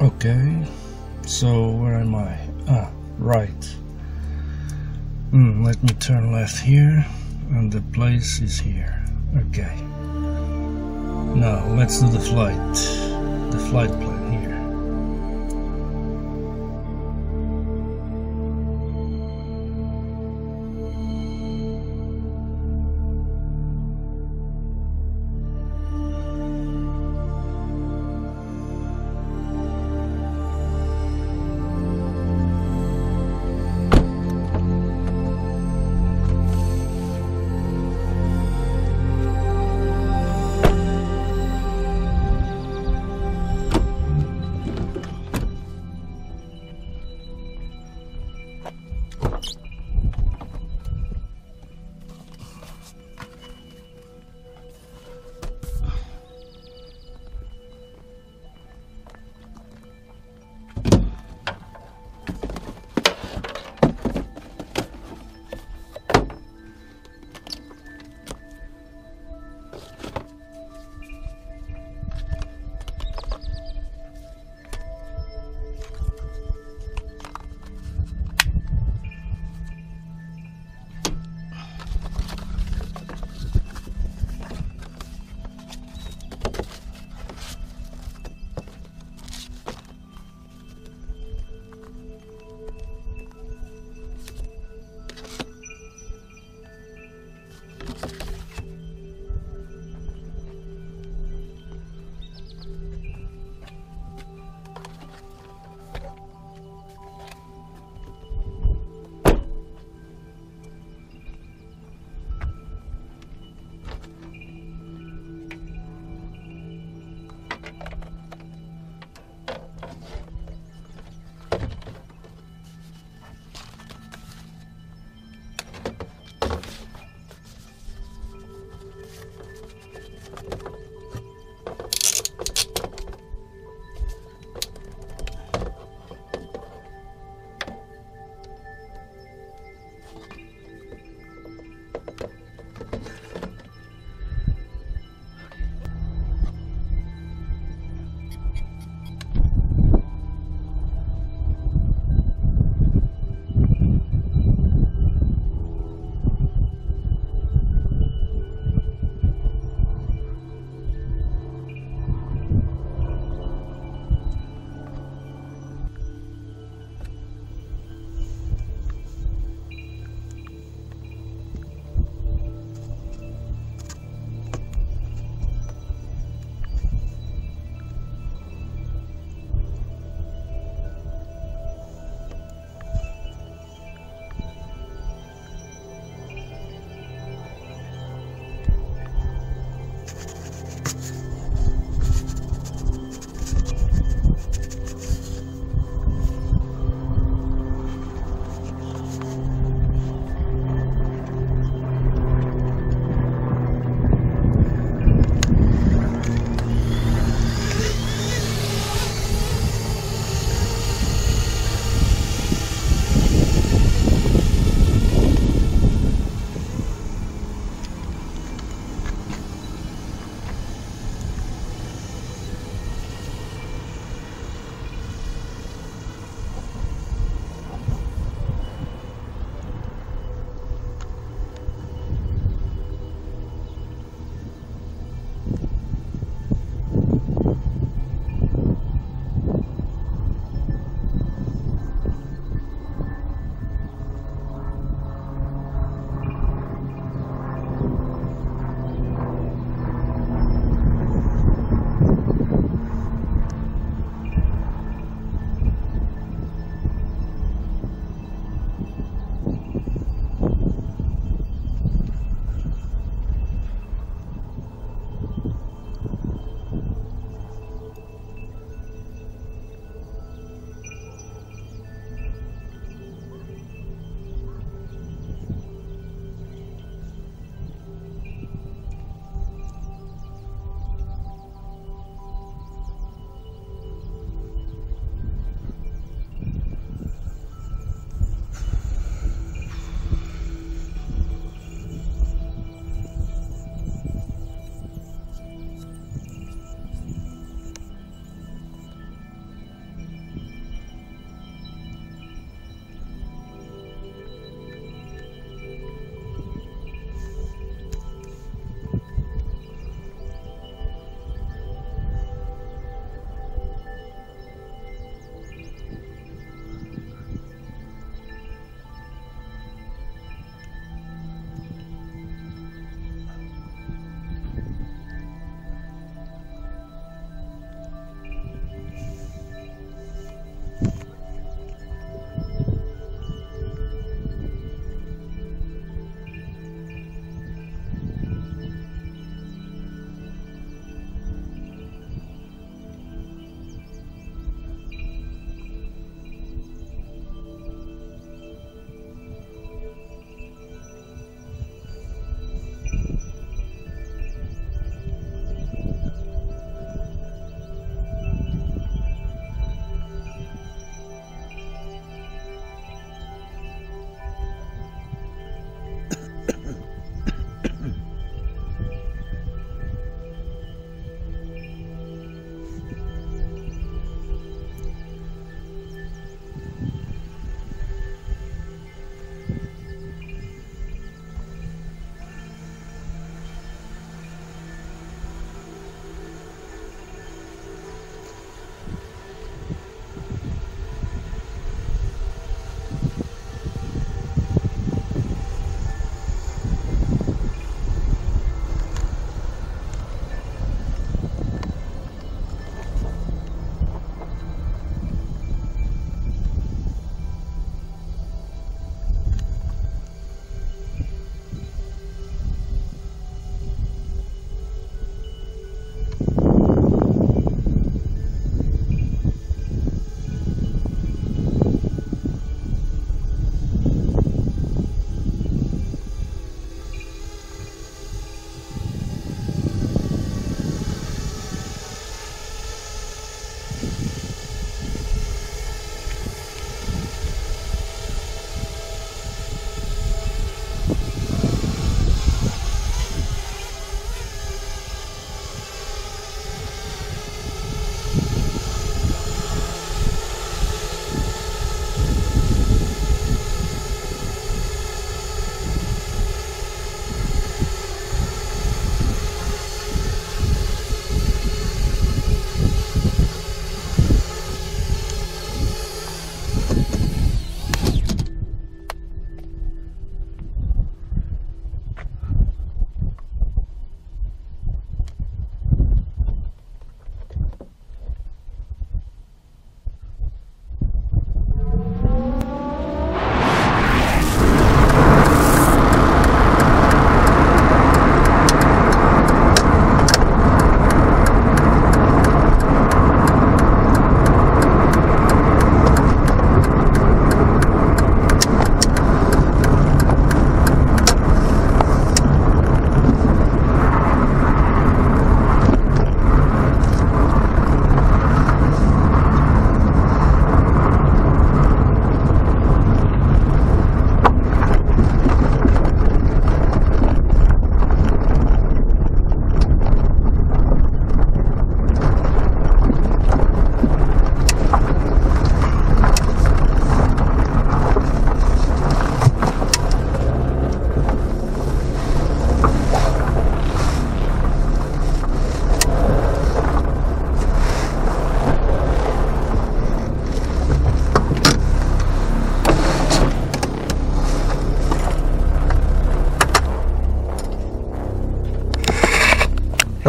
Okay, so where am I? Ah, right. Let me turn left here, and the place is here. Okay. Now let's do the flight plan here.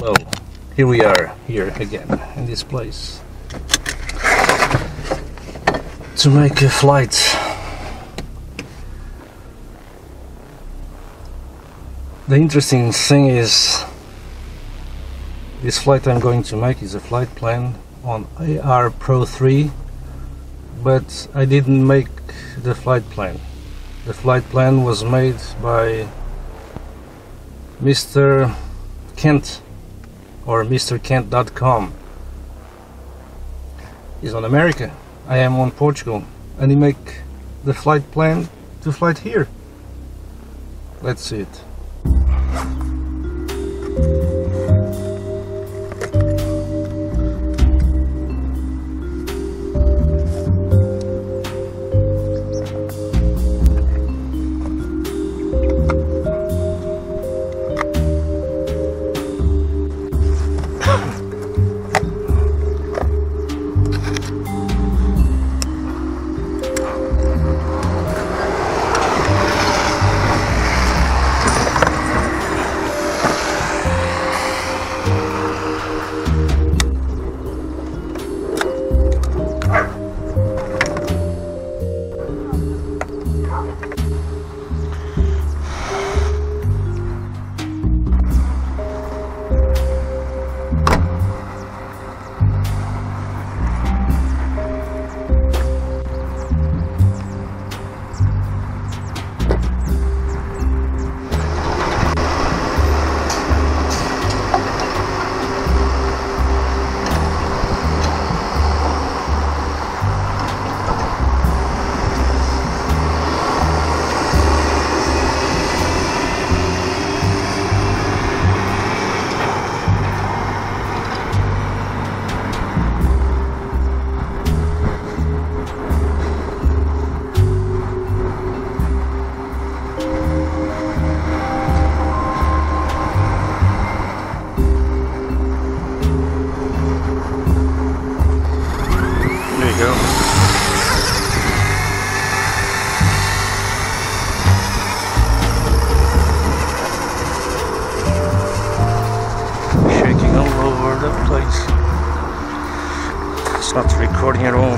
Hello, here we are, here again, in this place, to make a flight. The interesting thing is, this flight I'm going to make is a flight plan on AR Pro 3, but I didn't make the flight plan. The flight plan was made by Mr. Kent. Or MrKent.com. He's on America, I am on Portugal, and he make the flight plan to flight here. Let's see it. It's not recording at all.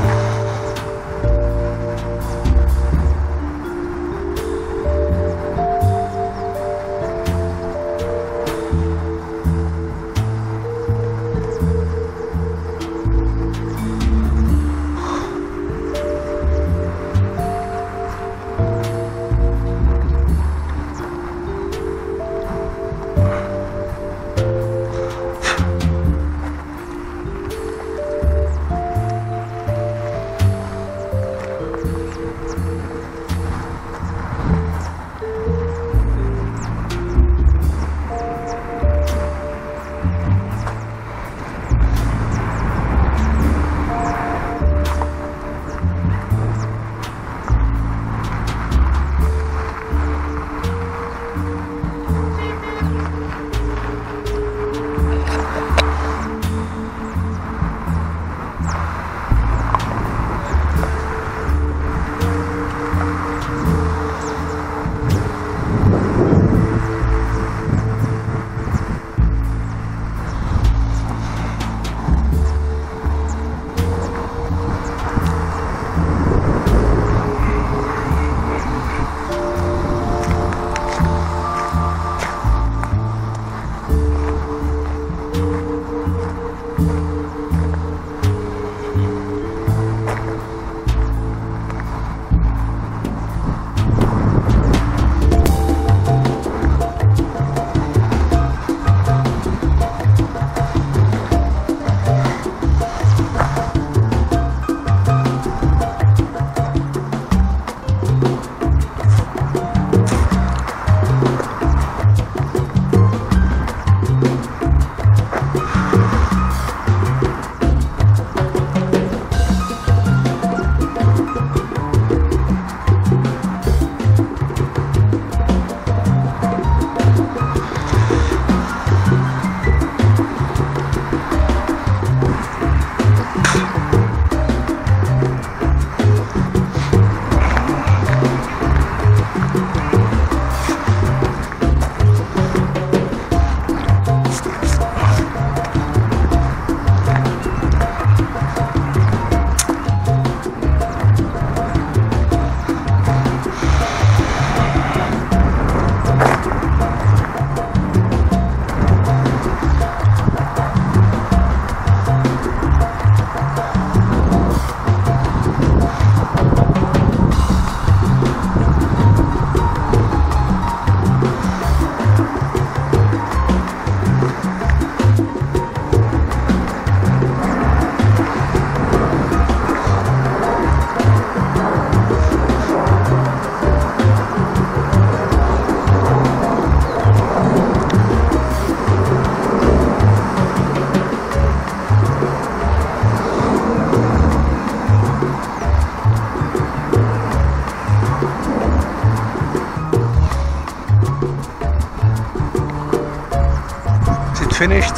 finished.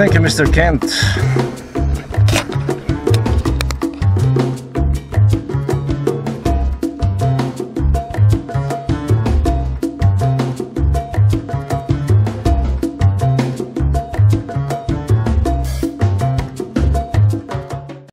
Thank you, Mr. Kent.